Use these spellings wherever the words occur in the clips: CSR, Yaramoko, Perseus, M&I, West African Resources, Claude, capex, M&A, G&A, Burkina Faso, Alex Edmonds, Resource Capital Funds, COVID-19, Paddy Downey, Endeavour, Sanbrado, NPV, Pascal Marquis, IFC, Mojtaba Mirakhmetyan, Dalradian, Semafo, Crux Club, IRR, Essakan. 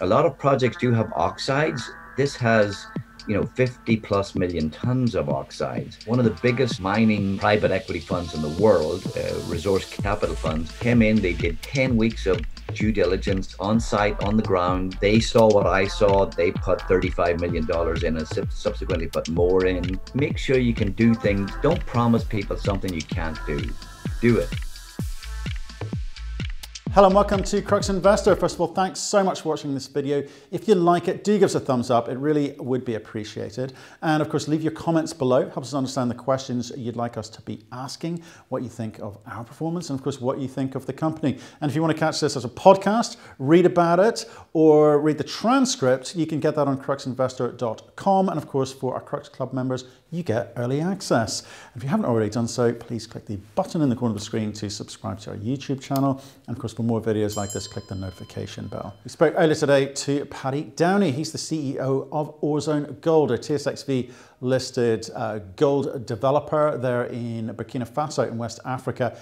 A lot of projects do have oxides. This has, 50+ million tons of oxides. One of the biggest mining private equity funds in the world, Resource Capital Funds, came in. They did 10 weeks of due diligence on site, on the ground. They saw what I saw. They put $35 million in and subsequently put more in. Make sure you can do things. Don't promise people something you can't do. Do it. Hello and welcome to Crux Investor. First of all, thanks so much for watching this video. If you like it, do give us a thumbs up. It really would be appreciated. And of course, leave your comments below. Helps us understand the questions you'd like us to be asking, what you think of our performance, and of course, what you think of the company. And if you want to catch this as a podcast, read about it, or read the transcript, you can get that on cruxinvestor.com. And of course, for our Crux Club members, you get early access. If you haven't already done so, please click the button in the corner of the screen to subscribe to our YouTube channel. And of course, for more videos like this, click the notification bell. We spoke earlier today to Paddy Downey. He's the CEO of Orezone Gold, a TSXV-listed gold developer there in Burkina Faso in West Africa.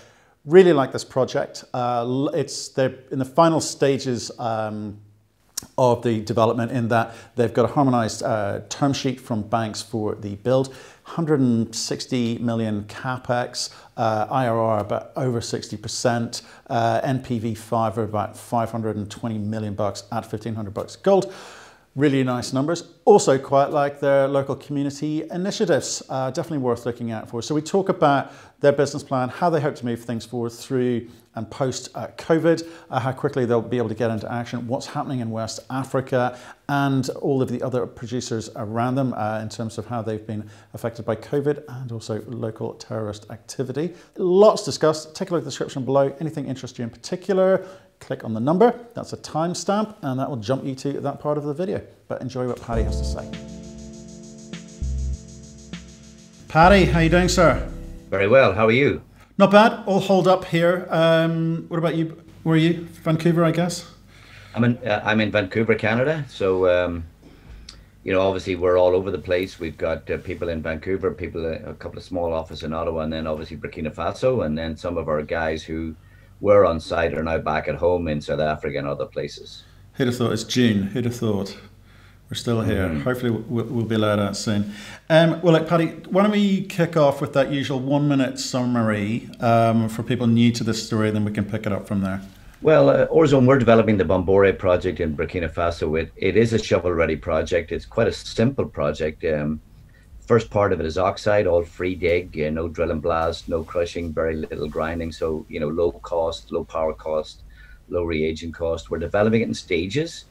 Really like this project. They're in the final stages of the development in that they've got a harmonized term sheet from banks for the build. 160 million capex, IRR about over 60%, NPV5 of about 520 million bucks at 1,500 bucks gold. Really nice numbers. Also quite like their local community initiatives, definitely worth looking out for. So we talk about their business plan, how they hope to move things forward through and post COVID, how quickly they'll be able to get into action, what's happening in West Africa and all of the other producers around them in terms of how they've been affected by COVID and also local terrorist activity. Lots discussed. Take a look at the description below. Anything interests you in particular, click on the number, that's a timestamp, and that will jump you to that part of the video. But enjoy what Paddy has to say. Paddy, how are you doing, sir? Very well, how are you? Not bad, all holed up here. What about you? Where are you? Vancouver, I guess? I'm in Vancouver, Canada, so obviously we're all over the place. We've got people in Vancouver, a couple of small offices in Ottawa, and then obviously Burkina Faso, and then some of our guys who we're on site are now back at home in South Africa and other places. Who'd have thought? It's June. Who'd have thought? We're still here. Hopefully we'll be allowed out soon. Well, look, Paddy, why don't we kick off with that usual 1 minute summary for people new to this story, then we can pick it up from there. Well, Orezone, we're developing the Bomboré project in Burkina Faso. It is a shovel-ready project. It's quite a simple project. First part of it is oxide, all free dig, no drill and blast, no crushing, very little grinding. So, low cost, low power cost, low reagent cost. We're developing it in stages.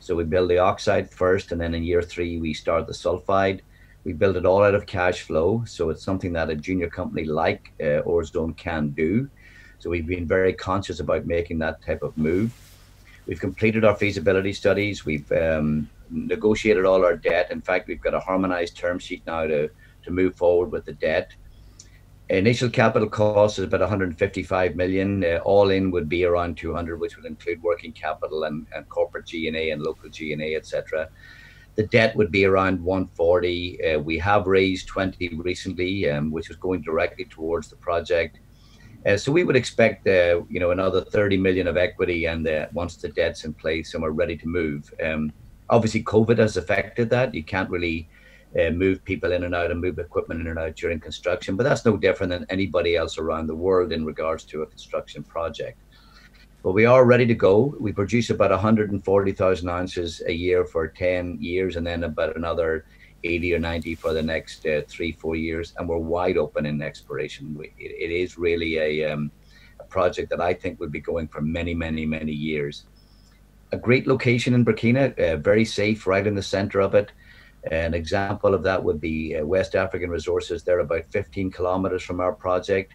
So we build the oxide first, and then in year three, we start the sulfide. We build it all out of cash flow. So it's something that a junior company like Orezone can do. So we've been very conscious about making that type of move. We've completed our feasibility studies. We've negotiated all our debt. In fact, we've got a harmonized term sheet now to move forward with the debt. Initial capital cost is about 155 million. All in would be around 200, which would include working capital and corporate G&A and local G&A, etc. The debt would be around 140. We have raised 20 recently, which is going directly towards the project. So we would expect, another 30 million of equity, and once the debt's in place and we're ready to move. Obviously, COVID has affected that. You can't really move people in and out and move equipment in and out during construction, but that's no different than anybody else around the world in regards to a construction project. But we are ready to go. We produce about 140,000 ounces a year for 10 years, and then about another 80 or 90 for the next 3-4 years, and we're wide open in exploration. It is really a project that I think would be going for many, many, many years. A great location in Burkina, very safe, right in the center of it. An example of that would be West African Resources. They're about 15 kilometers from our project.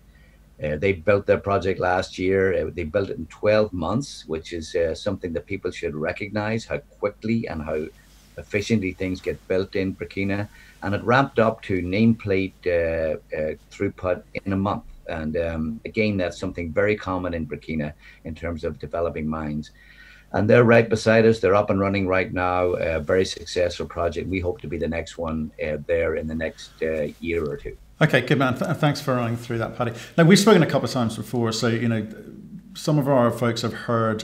They built their project last year. They built it in 12 months, which is something that people should recognize, how quickly and how efficiently things get built in Burkina. And it ramped up to nameplate throughput in a month. And again, that's something very common in Burkina in terms of developing mines. And they're right beside us. They're up and running right now. A very successful project. We hope to be the next one there in the next year or two. Okay, good man. Thanks for running through that, Paddy. Now, we've spoken a couple of times before, so some of our folks have heard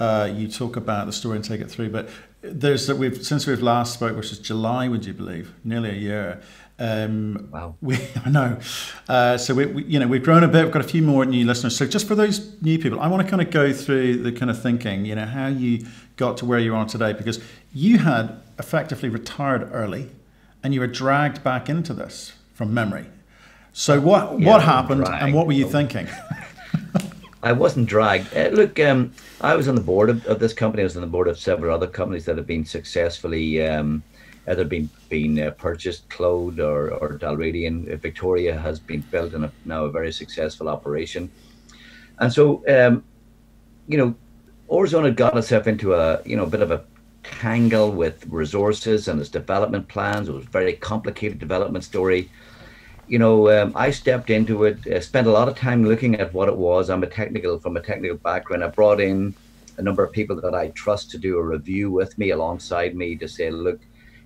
You talk about the story and take it through, but there's that since we've last spoke, which is July, would you believe, nearly a year. Wow. I know. So we've grown a bit. We've got a few more new listeners. So just for those new people, I want to kind of go through the kind of thinking, you know, how you got to where you are today, because you had effectively retired early, and you were dragged back into this from memory. So what happened, and what were you thinking? I wasn't dragged. Look, I was on the board of this company. I was on the board of several other companies that have been successfully either been purchased. Claude or Dalradian in Victoria has been built in now a very successful operation. And so, you know, Orezone had got itself into a bit of a tangle with resources and its development plans. It was a very complicated development story. You know, I stepped into it, spent a lot of time looking at what it was. I'm from a technical background. I brought in a number of people that I trust to do a review with me, alongside me, to say, look,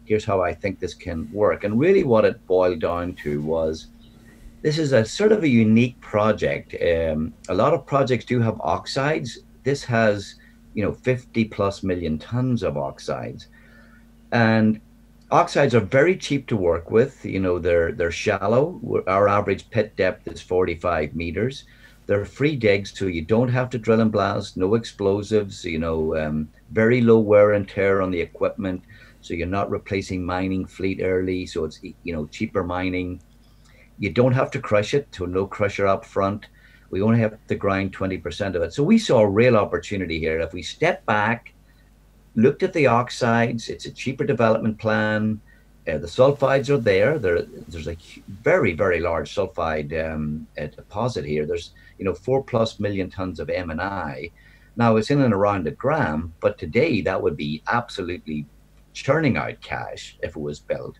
here's how I think this can work. And really what it boiled down to was, this is a sort of a unique project. A lot of projects do have oxides. This has, you know, 50 plus million tons of oxides. And oxides are very cheap to work with. You know, they're shallow. Our average pit depth is 45 meters. They're free digs, so you don't have to drill and blast, no explosives, you know, very low wear and tear on the equipment. So you're not replacing mining fleet early. So it's, you know, cheaper mining. You don't have to crush it, so no crusher up front. We only have to grind 20% of it. So we saw a real opportunity here. If we step back, looked at the oxides, it's a cheaper development plan. The sulfides are there. There's a very, very large sulfide deposit here. There's, you know, 4+ million tons of M&I. Now it's in and around a gram, but today that would be absolutely churning out cash if it was built.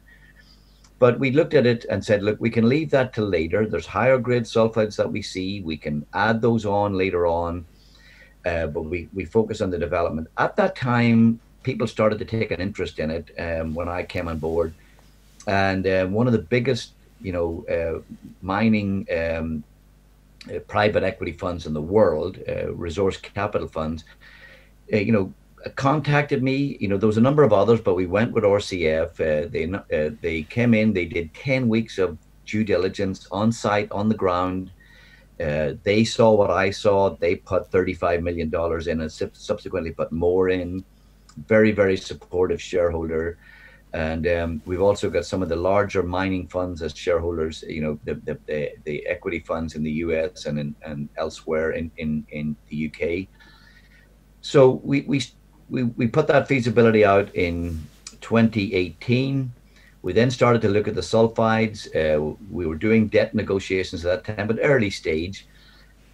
But we looked at it and said, look, we can leave that till later. There's higher grade sulfides that we see. We can add those on later on. But we focus on the development. At that time, people started to take an interest in it when I came on board. And one of the biggest, you know, mining private equity funds in the world, Resource Capital Funds, you know, contacted me. You know, there was a number of others, but we went with RCF. They came in, they did 10 weeks of due diligence on site, on the ground. They saw what I saw. They put $35 million in and subsequently put more in. Very, very supportive shareholder. And we've also got some of the larger mining funds as shareholders, you know, the equity funds in the US and elsewhere in the UK. So we put that feasibility out in 2018. We then started to look at the sulfides. We were doing debt negotiations at that time, but early stage.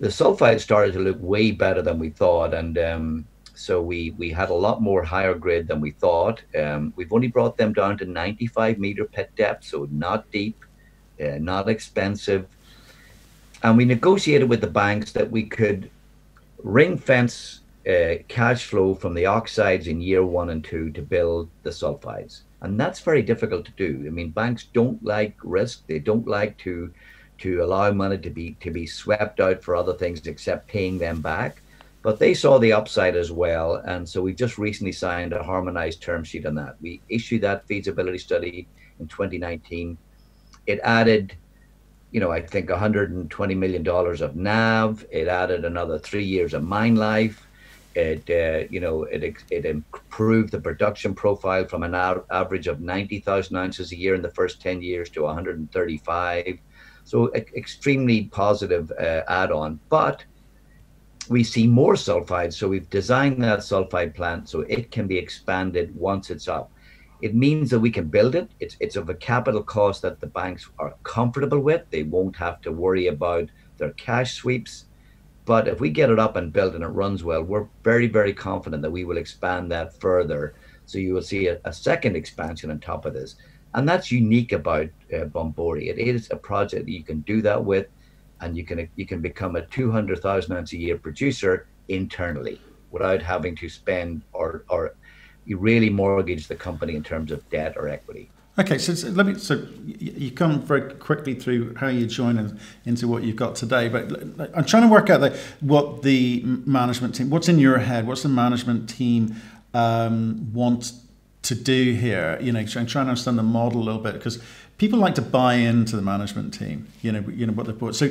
The sulfides started to look way better than we thought. And so we had a lot more higher grade than we thought. We've only brought them down to 95 meter pit depth, so not deep, not expensive. And we negotiated with the banks that we could ring fence cash flow from the oxides in year 1 and 2 to build the sulfides. And that's very difficult to do. I mean, banks don't like risk. They don't like to allow money to be swept out for other things except paying them back. But they saw the upside as well. And so we just recently signed a harmonized term sheet on that. We issued that feasibility study in 2019. It added, you know, I think $120 million of NAV. It added another 3 years of mine life. It, you know, it improved the production profile from an average of 90,000 ounces a year in the first 10 years to 135. So extremely positive add-on. But we see more sulfides. So we've designed that sulfide plant so it can be expanded once it's up. It means that we can build it. It's of a capital cost that the banks are comfortable with. They won't have to worry about their cash sweeps. But if we get it up and built and it runs well, we're very, very confident that we will expand that further. So you will see a second expansion on top of this. And that's unique about Bomboré. It is a project that you can do that with, and you can become a 200,000 ounce a year producer internally without having to spend or you really mortgage the company in terms of debt or equity. Okay, so let me. So you come very quickly through how you join and into what you've got today, but I'm trying to work out what the management team, what's in your head, what's the management team want to do here. You know, I'm trying to understand the model a little bit because people like to buy into the management team. You know what they bought. So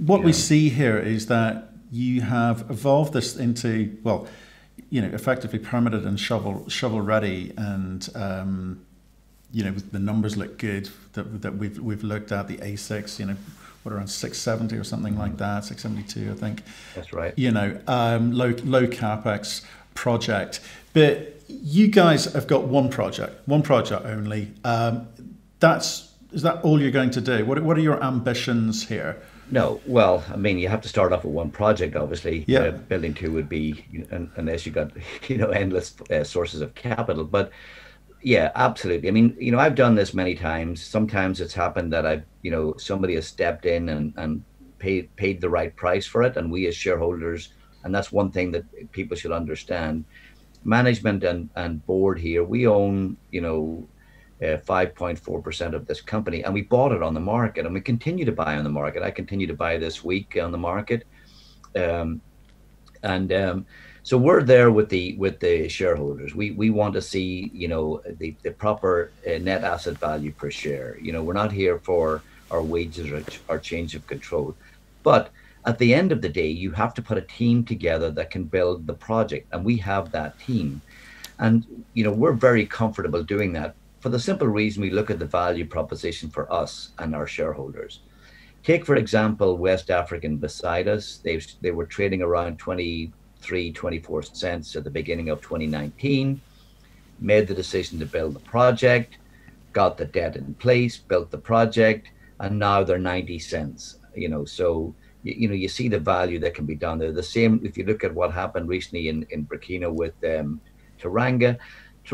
what we see here is that you have evolved this into, well, you know, effectively permitted and shovel ready and. You know, the numbers look good that we've looked at, the A6, you know, what, around 670 or something like that, 672, I think. That's right. You know, low capex project. But you guys have got one project only. Is that all you're going to do? What are your ambitions here? No, well, I mean, you have to start off with one project, obviously. Yeah. Building two would be, unless you got, you know, endless sources of capital, but. Yeah, absolutely. I mean, you know, I've done this many times. Sometimes it's happened that I've, you know, somebody has stepped in and paid the right price for it. And we as shareholders, and that's one thing that people should understand, management and board here, we own, you know, 5.4% of this company and we bought it on the market and we continue to buy on the market. I continue to buy this week on the market. So we're there with the shareholders. We want to see, you know, the proper net asset value per share. You know, we're not here for our wages or our change of control. But at the end of the day, you have to put a team together that can build the project. And we have that team. And, you know, we're very comfortable doing that for the simple reason we look at the value proposition for us and our shareholders. Take, for example, West African beside us. They were trading around 23-24 cents at the beginning of 2019, made the decision to build the project, got the debt in place, built the project, and now they're 90 cents, you know, so, you know, you see the value that can be done there. The same, if you look at what happened recently in Burkina with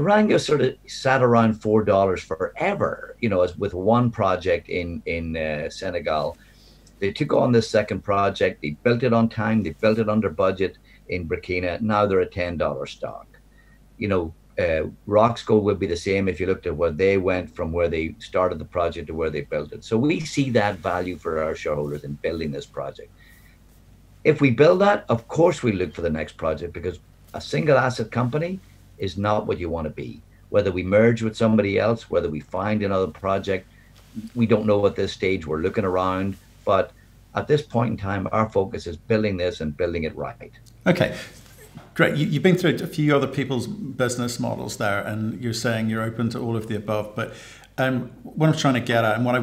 Teranga sort of sat around $4 forever, you know, as with one project in Senegal. They took on this second project, they built it on time, they built it under budget, in Burkina, now they're a $10 stock. You know, Roxgold would be the same if you looked at where they went from where they started the project to where they built it. So we see that value for our shareholders in building this project. If we build that, of course we look for the next project because a single asset company is not what you want to be. Whether we merge with somebody else, whether we find another project, we don't know at this stage, we're looking around, but at this point in time, our focus is building this and building it right. Okay, great. You've been through a few other people's business models there, and you're saying you're open to all of the above. But what I'm trying to get at, and what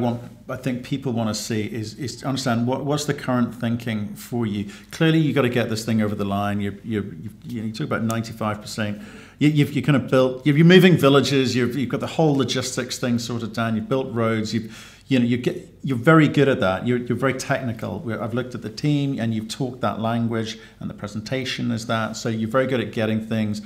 I think people want to see, is to understand what's the current thinking for you. Clearly, you've got to get this thing over the line. You talk about 95%. You've kind of built. You're moving villages. You've got the whole logistics thing sorted down. You've built roads. You're very good at that. You're very technical. I've looked at the team and you've talked that language and the presentation is that. So you're very good at getting things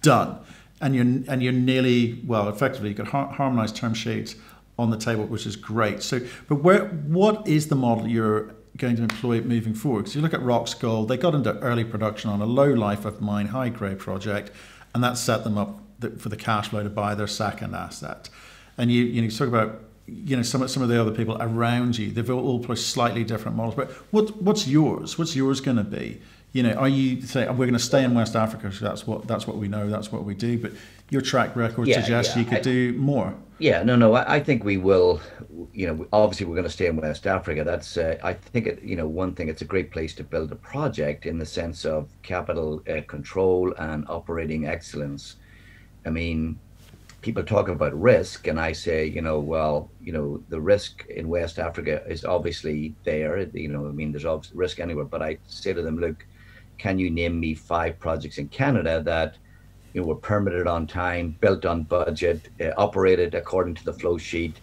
done. And you're nearly, well, effectively, you've got harmonized term sheets on the table, which is great. So, but what is the model you're going to employ moving forward? Because you look at Roxgold, they got into early production on a low life of mine, high grade project, and that set them up for the cash flow to buy their second asset. And you talk about, you know, some of the other people around you, they've all played slightly different models. But what's yours? What's yours going to be? You know, are you saying, oh, we're going to stay in West Africa? So that's what we know. That's what we do. But your track record suggests you could do more. Yeah, no. I think we will. You know, obviously we're going to stay in West Africa. That's I think it, you know, one thing. It's a great place to build a project in the sense of capital control and operating excellence. I mean. People talk about risk, and I say, you know, well, you know, the risk in West Africa is obviously there. You know, I mean, there's obviously risk anywhere. But I say to them, look, can you name me 5 projects in Canada that, you know, were permitted on time, built on budget, operated according to the flow sheet,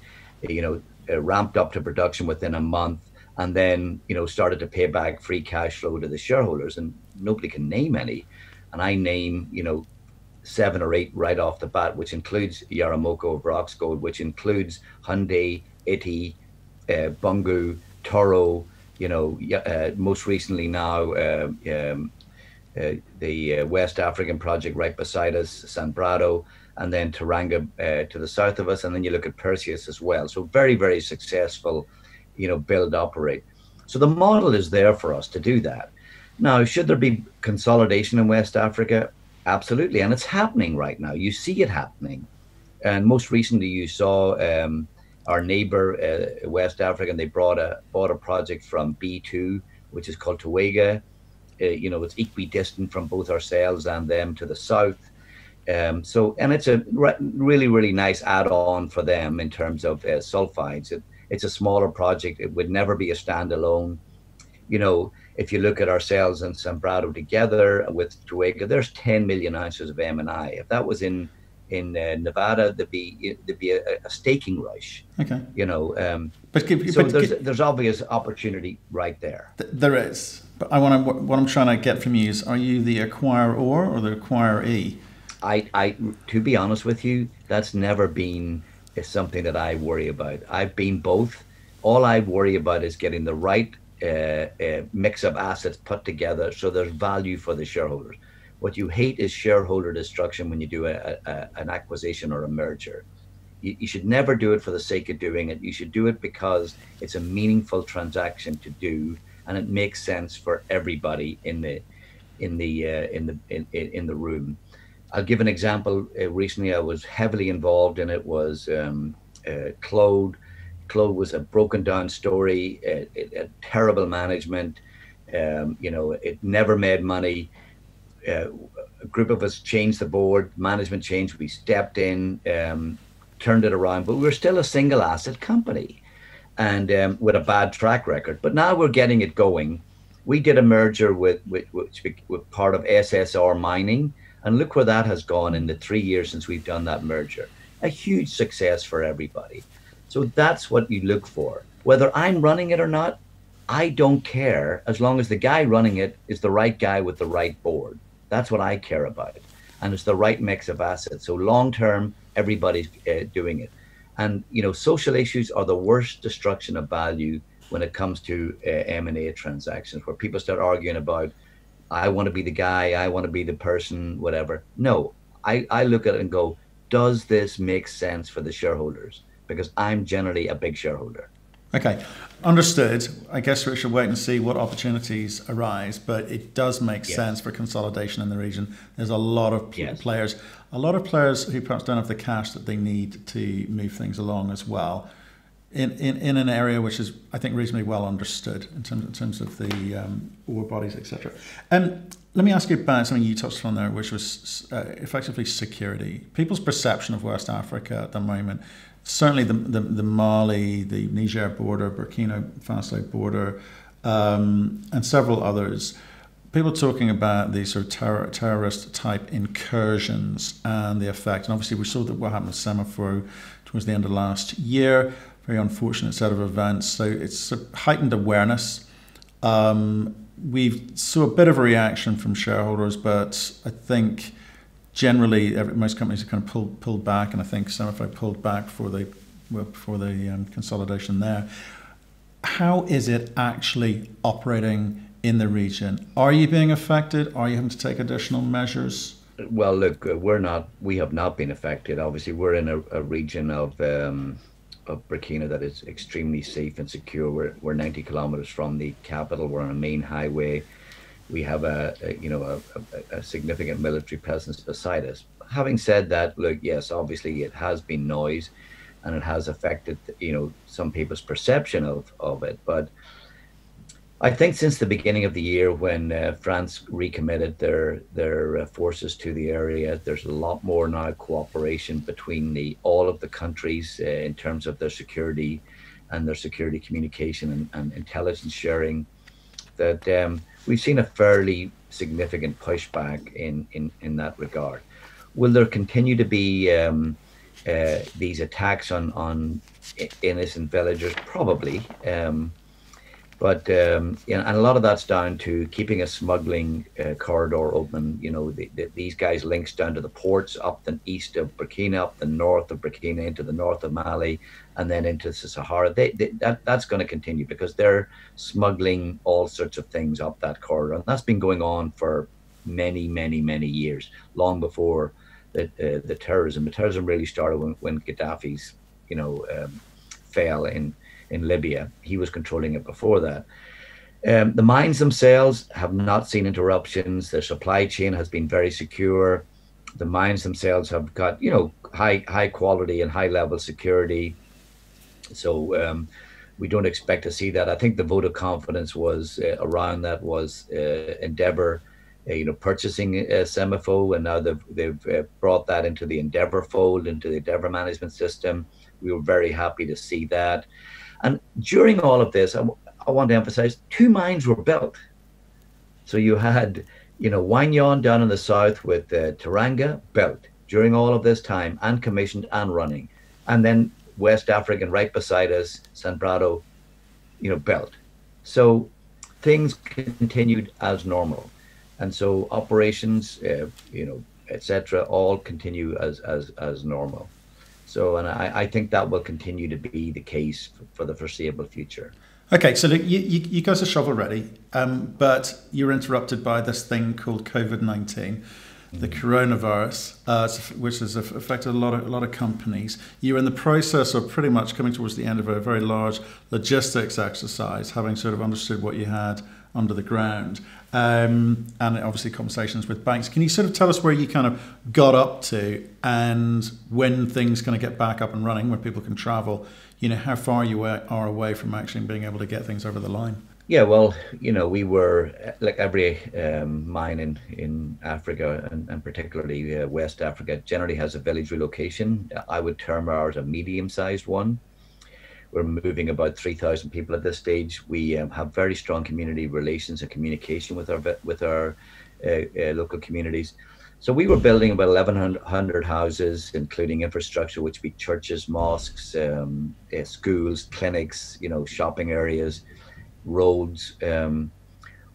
you know, ramped up to production within a month, and then, you know, started to pay back free cash flow to the shareholders? And nobody can name any. And I name, you know, 7 or 8 right off the bat, which includes Yaramoko of Roxgold, which includes Hyundai, Ity, Bungu, Toro, you know, most recently now, the West African project right beside us, Sanbrado. and then Teranga to the south of us, and then you look at Perseus as well. So very, very successful, you know, build, operate. So the model is there for us to do that. Now, should there be consolidation in West Africa? Absolutely, and it's happening right now. You see it happening. And most recently you saw our neighbor, West Africa, and they bought a project from B2, which is called Touega. You know, it's equidistant from both ourselves and them to the south. So, and it's a really, really nice add-on for them in terms of sulfides. It's a smaller project. It would never be a standalone. You know, if you look at ourselves and Sanbrado together with Touega, there's 10 million ounces of M&I. If that was in Nevada, there'd be a staking rush. Okay. You know, there's obvious opportunity right there. There is. But what I'm trying to get from you is: are you the acquirer or the acquiree? I to be honest with you, that's never been something that I worry about. I've been both. All I worry about is getting the right mix of assets put together so there's value for the shareholders. What you hate is shareholder destruction when you do an acquisition or a merger. You should never do it for the sake of doing it. You should do it because it's a meaningful transaction to do, and it makes sense for everybody in the room. I'll give an example. Recently, I was heavily involved in it. Was Claude. Claude was a broken down story. Terrible management. You know, it never made money. A group of us changed the board, management changed, we stepped in, turned it around, but we were still a single asset company and with a bad track record. But now we're getting it going. We did a merger with part of SSR Mining, and look where that has gone in the 3 years since we've done that merger. A huge success for everybody. So that's what you look for. Whether I'm running it or not, I don't care, as long as the guy running it is the right guy with the right board. That's what I care about. And it's the right mix of assets. So long term, everybody's doing it. And, you know, social issues are the worst destruction of value when it comes to M&A transactions, where people start arguing about, I want to be the guy, I want to be the person, whatever. No, I look at it and go, does this make sense for the shareholders? Because I'm generally a big shareholder. Okay, understood. I guess we should wait and see what opportunities arise, but it does make sense for consolidation in the region. There's a lot of players, who perhaps don't have the cash that they need to move things along as well, in an area which is, I think, reasonably well understood in terms of the ore bodies, etc. Let me ask you about something you touched on there, which was effectively security. People's perception of West Africa at the moment. Certainly the Mali, the Niger border, Burkina Faso border, and several others. People talking about these sort of terrorist type incursions and the effect. And obviously we saw that what happened with Semafo towards the end of last year, very unfortunate set of events. So it's a heightened awareness. We saw a bit of a reaction from shareholders, but I think generally, most companies have kind of pulled back, and I think Semafo pulled back before the consolidation there. How is it actually operating in the region? Are you being affected? Are you having to take additional measures? Well, look, we're not. We have not been affected. Obviously, we're in a region of Burkina that is extremely safe and secure. We're 90 kilometers from the capital. We're on a main highway. We have a significant military presence beside us. Having said that, look, yes, obviously it has been noise, and it has affected, you know, some people's perception of it. But I think since the beginning of the year, when France recommitted their forces to the area, there's a lot more now cooperation between all of the countries in terms of their security and their security communication and intelligence sharing. That we've seen a fairly significant pushback in that regard. Will there continue to be these attacks on innocent villagers? Probably, but and a lot of that's down to keeping a smuggling corridor open. You know, these guys links down to the ports up the east of Burkina, up the north of Burkina, into the north of Mali, and then into the Sahara. That's going to continue because they're smuggling all sorts of things up that corridor. And that's been going on for many, many, many years, long before the terrorism. The terrorism really started when Gaddafi's, fell in Libya. He was controlling it before that. The mines themselves have not seen interruptions. Their supply chain has been very secure. The mines themselves have got, high quality and high level security. So we don't expect to see that. I think the vote of confidence was around that was Endeavour, purchasing Semafo, and now they've brought that into the Endeavour fold, into the Endeavour management system. We were very happy to see that. And during all of this, I want to emphasize, two mines were built. So you had, Wahgnion down in the south with Teranga built during all of this time and commissioned and running. And then West African right beside us, Sanbrado, built. So things continued as normal. And so operations, etc., all continue as normal. So, and I think that will continue to be the case for the foreseeable future. Okay, so look, you guys are shovel ready, but you're interrupted by this thing called COVID-19, the coronavirus, which has affected a lot of companies. You're in the process of pretty much coming towards the end of a very large logistics exercise, having sort of understood what you had under the ground, and obviously conversations with banks. Can you sort of tell us where you kind of got up to and when things kind of get back up and running, when people can travel, how far you are away from actually being able to get things over the line? Yeah, well, we were, like every mine in Africa, and particularly West Africa, generally has a village relocation. I would term ours a medium-sized one. We're moving about 3,000 people at this stage. We have very strong community relations and communication with our local communities. So we were building about 1,100 houses, including infrastructure, which would be churches, mosques, schools, clinics, shopping areas, roads,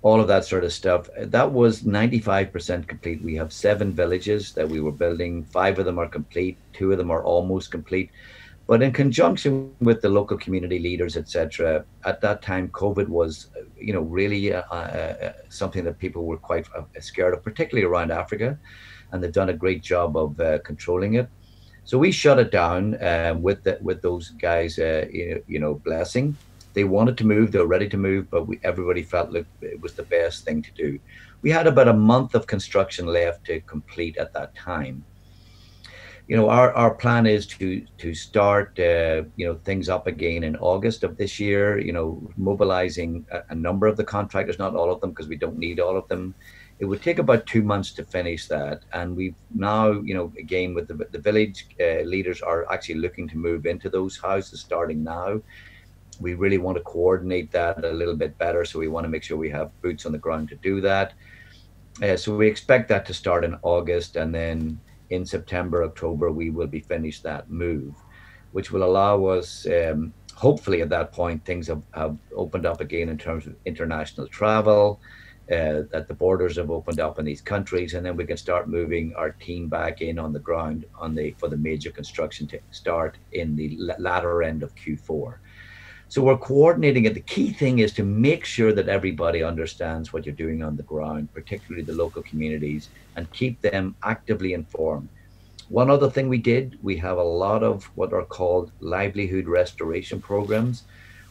all of that sort of stuff. That was 95% complete. We have 7 villages that we were building. 5 of them are complete. 2 of them are almost complete. But in conjunction with the local community leaders, etc., at that time, COVID was, really something that people were quite scared of, particularly around Africa, and they've done a great job of controlling it. So we shut it down with those guys, blessing. They wanted to move; they were ready to move, but everybody felt like it was the best thing to do. We had about a month of construction left to complete at that time. Our plan is to start, things up again in August of this year, mobilizing a number of the contractors, not all of them, because we don't need all of them. It would take about 2 months to finish that. And we've now, again, with the village leaders are actually looking to move into those houses starting now. We really want to coordinate that a little bit better. So we want to make sure we have boots on the ground to do that. So we expect that to start in August, and then in September, October, we will be finished that move, which will allow us, hopefully at that point, things have opened up again in terms of international travel, that the borders have opened up in these countries, and then we can start moving our team back in on the ground for the major construction to start in the latter end of Q4. So we're coordinating it. The key thing is to make sure that everybody understands what you're doing on the ground, particularly the local communities, and keep them actively informed. One other thing we did, we have a lot of what are called livelihood restoration programs,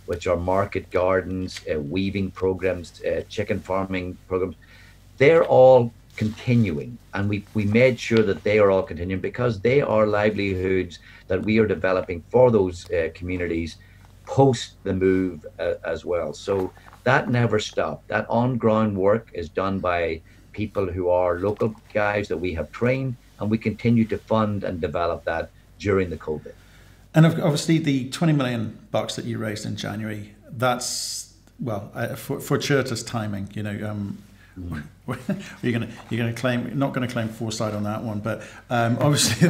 which are market gardens, weaving programs, chicken farming programs. They're all continuing, and we made sure that they are all continuing because they are livelihoods that we are developing for those communities post the move as well. So that never stopped. That on-ground work is done by people who are local guys that we have trained, and we continue to fund and develop that during the COVID. And obviously the $20 million that you raised in January, that's, well, fortuitous timing, you're not going to claim foresight on that one, but obviously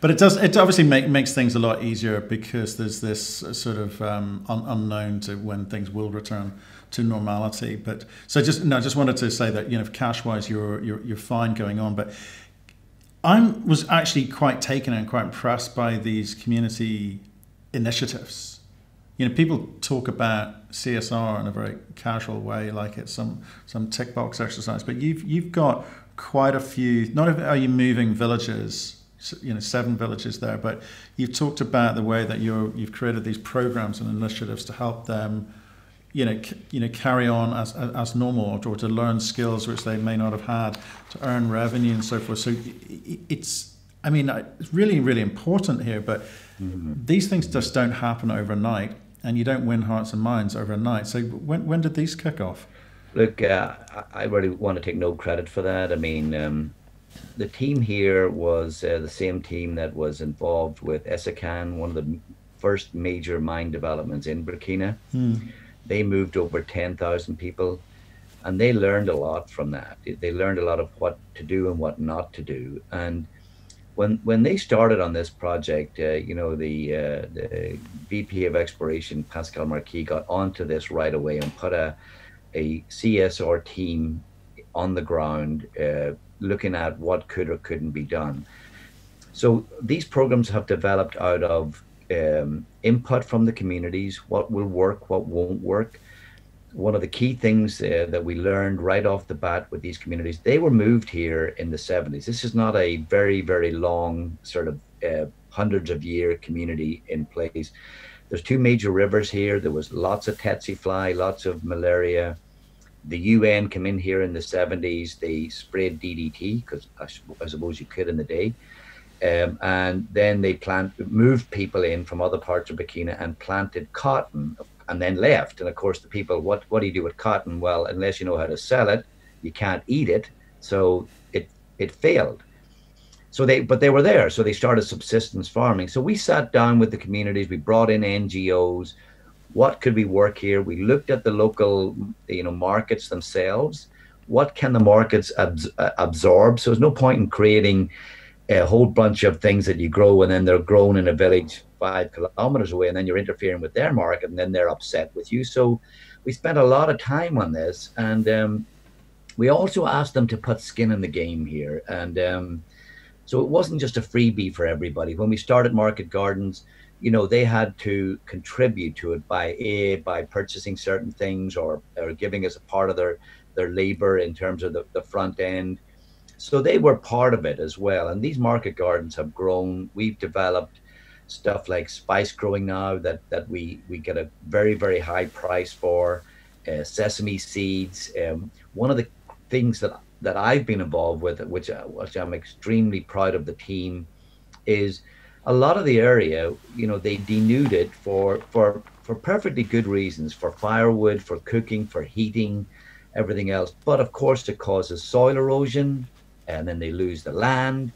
but it obviously makes things a lot easier because there's this sort of unknown to when things will return to normality. But so just wanted to say that cash wise you're fine going on, but I was actually quite taken and quite impressed by these community initiatives. People talk about CSR in a very casual way, like it's some tick box exercise, but you've got quite a few, not only are you moving villages, you know, 7 villages there, but you've talked about the way that you've created these programs and initiatives to help them, you know, carry on as normal, or to learn skills which they may not have had, to earn revenue and so forth. So it's, I mean, it's really, really important here, but these things just don't happen overnight, and you don't win hearts and minds overnight. So when did these kick off? Look, I really want to take no credit for that. I mean, the team here was the same team that was involved with Essakan, one of the first major mine developments in Burkina. They moved over 10,000 people, and they learned a lot from that. They learned a lot of what to do and what not to do. And when they started on this project, you know, the VP of Exploration, Pascal Marquis, got onto this right away and put a CSR team on the ground looking at what could or couldn't be done. So these programs have developed out of input from the communities, what will work, what won't work. One of the key things that we learned right off the bat with these communities, they were moved here in the 70s. This is not a very, very long sort of hundreds of year community in place. There's 2 major rivers here. There was lots of tsetse fly, lots of malaria. The UN came in here in the 70s. They sprayed DDT, because I suppose you could in the day. And then they moved people in from other parts of Burkina and planted cotton and then left. And of course the people, what do you do with cotton? Well, unless you know how to sell it, you can't eat it. So it failed. So but they were there. So they started subsistence farming. So we sat down with the communities. We brought in NGOs. What could we work here? We looked at the local, you know, markets themselves. What can the markets absorb? So there's no point in creating a whole bunch of things that you grow and then they're grown in a village 5 kilometers away, and then you're interfering with their market and then they're upset with you. So we spent a lot of time on this, and we also asked them to put skin in the game here. And so it wasn't just a freebie for everybody. When we started Market Gardens, you know, they had to contribute to it by purchasing certain things or giving us a part of their labor in terms of the front end. So they were part of it as well. And these market gardens have grown. We've developed stuff like spice growing now that we get a very, very high price for, sesame seeds. One of the things that I've been involved with, which I'm extremely proud of the team, is a lot of the area, you know, they denuded for perfectly good reasons, for firewood, for cooking, for heating, everything else. But of course it causes soil erosion, and then they lose the land,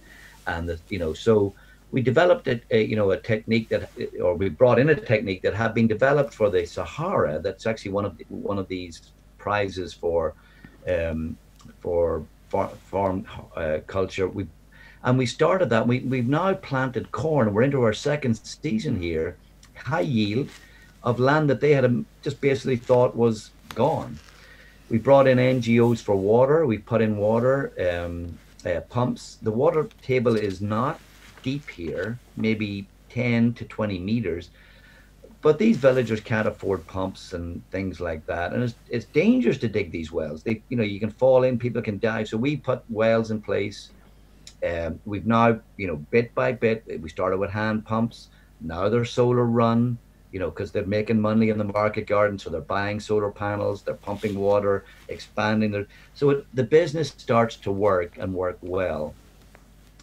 and you know, so we developed we brought in a technique that had been developed for the Sahara. That's actually one of these prizes for farm culture. We started that. We've now planted corn. We're into our 2nd season here, high yield of land that they had just basically thought was gone. We brought in NGOs for water. We put in water pumps. The water table is not deep here, maybe 10 to 20 meters, but these villagers can't afford pumps and things like that. And it's dangerous to dig these wells. They, you know, you can fall in, people can die. So we put wells in place. We've now, you know, bit by bit, we started with hand pumps. Now they're solar run, you know, because they're making money in the market garden. So they're buying solar panels, they're pumping water, expanding their. So the business starts to work and work well.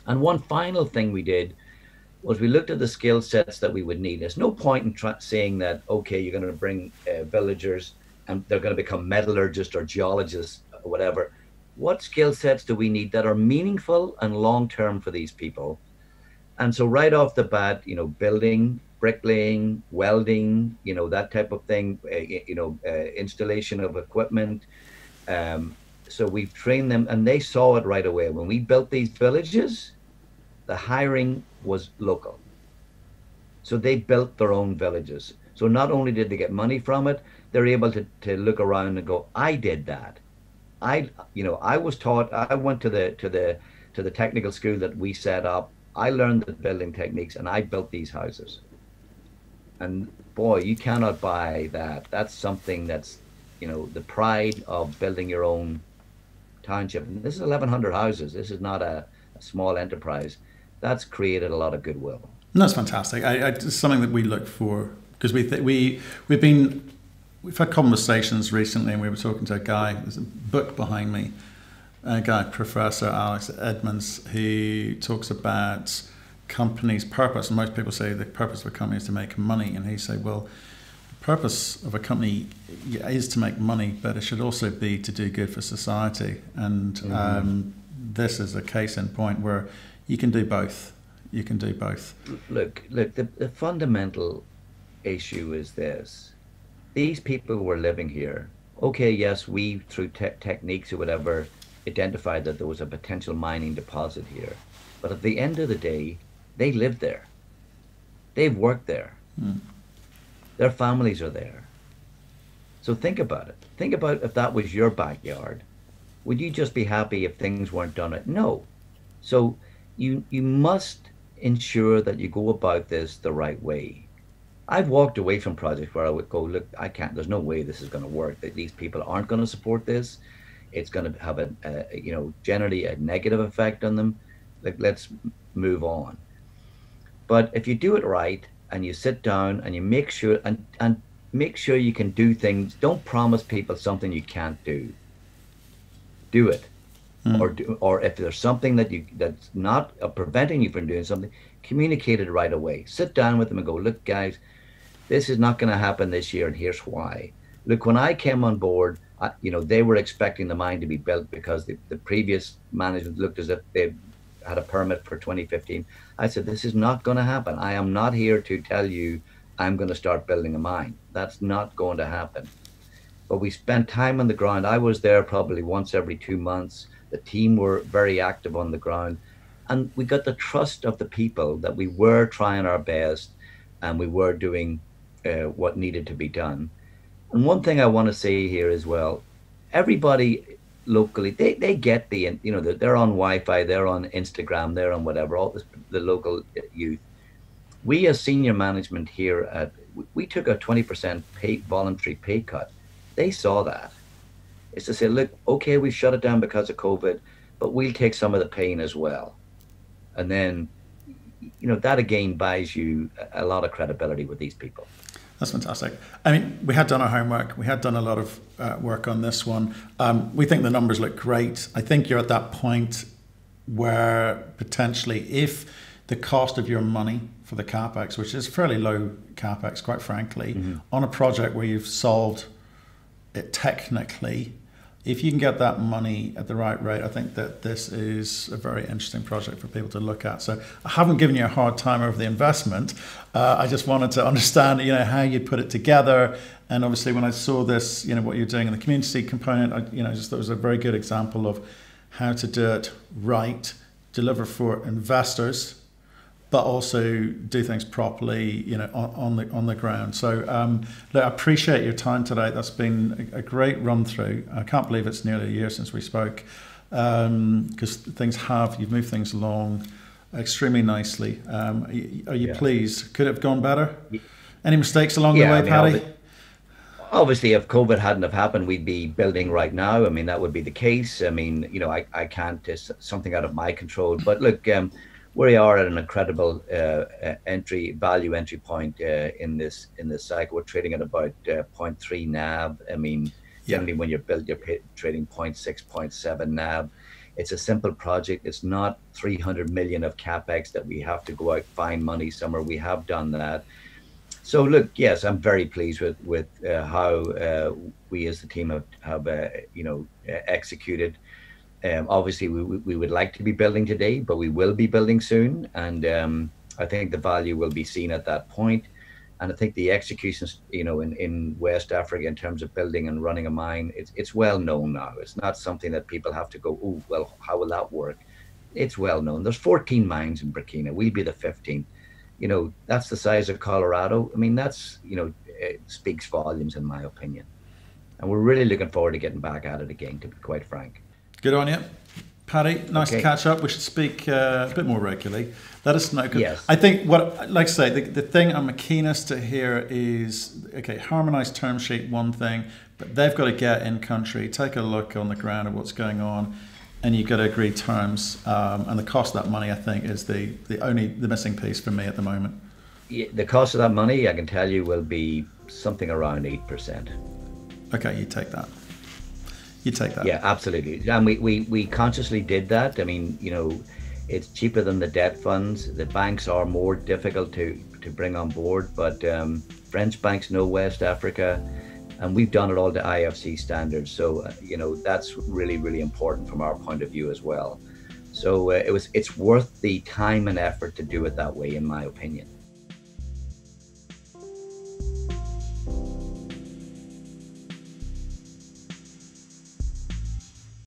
And one final thing we did was we looked at the skill sets that we would need. There's no point in saying that, okay, you're going to bring villagers and they're going to become metallurgists or geologists or whatever. What skill sets do we need that are meaningful and long-term for these people? And so right off the bat, you know, building, bricklaying, welding, you know, that type of thing, you know, installation of equipment. So we've trained them, and they saw it right away. When we built these villages, the hiring was local. So they built their own villages. So not only did they get money from it, they're able to look around and go, I did that. I was taught. I went to the technical school that we set up. I learned the building techniques, and I built these houses. And boy, you cannot buy that. That's something that's, you know, the pride of building your own township, and this is 1,100 houses, this is not a small enterprise, that's created a lot of goodwill. And that's fantastic. It's something that we look for, because we've had conversations recently, and we were talking to a guy, there's a book behind me, a guy, Professor Alex Edmonds, who talks about company's purpose, and most people say the purpose of a company is to make money, and he said, well, the purpose of a company is to make money, but it should also be to do good for society, and mm-hmm. This is a case in point where you can do both. You can do both. Look, the fundamental issue is this. These people who were living here, okay, yes, we, through techniques or whatever, identified that there was a potential mining deposit here. But at the end of the day, they lived there. They've worked there. Mm. Their families are there. So think about it. Think about if that was your backyard. Would you just be happy if things weren't done? No. So you must ensure that you go about this the right way. I've walked away from projects where I would go, look, I can't, there's no way this is going to work, that these people aren't going to support this. It's going to have generally a negative effect on them. Like, let's move on. But if you do it right, and you sit down and you make sure and make sure you can do things. Don't promise people something you can't do. Do it. Mm. Or if there's something that that's not preventing you from doing something, communicate it right away. Sit down with them and go, look, guys, this is not going to happen this year, and here's why. Look, when I came on board, they were expecting the mine to be built because the previous management looked as if they had a permit for 2015. I said, this is not going to happen. I am not here to tell you I'm going to start building a mine. That's not going to happen. But we spent time on the ground. I was there probably once every 2 months. The team were very active on the ground. And we got the trust of the people that we were trying our best and we were doing what needed to be done. And one thing I want to say here as well, everybody locally, they get the, they're on Wi-Fi, they're on Instagram, they're on whatever, all this, the local youth. We as senior management here, we took a 20% voluntary pay cut. They saw that. It's to say, look, okay, we shut it down because of COVID, but we'll take some of the pain as well. And then, that again buys you a lot of credibility with these people. That's fantastic. I mean, we had done our homework. We had done a lot of work on this one. We think the numbers look great. I think you're at that point where potentially if the cost of your money for the CapEx, which is fairly low CapEx, quite frankly, mm-hmm. on a project where you've solved it technically, if you can get that money at the right rate, I think that this is a very interesting project for people to look at. So I haven't given you a hard time over the investment. I just wanted to understand, how you put it together. And obviously when I saw this, what you're doing in the community component, I just thought it was a very good example of how to do it right, deliver for investors, but also do things properly, on the ground. So look, I appreciate your time today. That's been a great run through. I can't believe it's nearly a year since we spoke, because you've moved things along extremely nicely. Are you pleased? Could it have gone better? Any mistakes along the way, Paddy? Obviously, if COVID hadn't have happened, we'd be building right now. I mean, that would be the case. I mean, I can't, it's something out of my control. But look, we are at an incredible value entry point in this cycle. We're trading at about 0.3 NAV. I mean, generally when you build, you're trading 0.6, 0.7 NAV. It's a simple project. It's not 300 million of CapEx that we have to go out find money somewhere. We have done that. So look, yes, I'm very pleased with how we as the team have executed. Obviously, we would like to be building today, but we will be building soon. And I think the value will be seen at that point. And I think the executions, in West Africa in terms of building and running a mine, it's well known now. It's not something that people have to go, oh, well, how will that work? It's well known. There's 14 mines in Burkina. We'll be the 15th. That's the size of Colorado. I mean, that's, it speaks volumes in my opinion. And we're really looking forward to getting back at it again, to be quite frank. Good on you. Paddy, nice to catch up. We should speak a bit more regularly. Let us know. Yes. I think what, like I say, the thing I'm keenest to hear is, okay, harmonized term sheet, one thing, but they've got to get in country, take a look on the ground at what's going on, and you've got to agree terms. And the cost of that money, I think, is the only missing piece for me at the moment. Yeah, the cost of that money, I can tell you, will be something around 8%. Okay, you take that. You take that. Yeah, absolutely. And we consciously did that. I mean, you know, it's cheaper than the debt funds. The banks are more difficult to bring on board, but French banks know West Africa, and we've done it all to IFC standards. So, you know, that's really, really important from our point of view as well. So it's worth the time and effort to do it that way, in my opinion.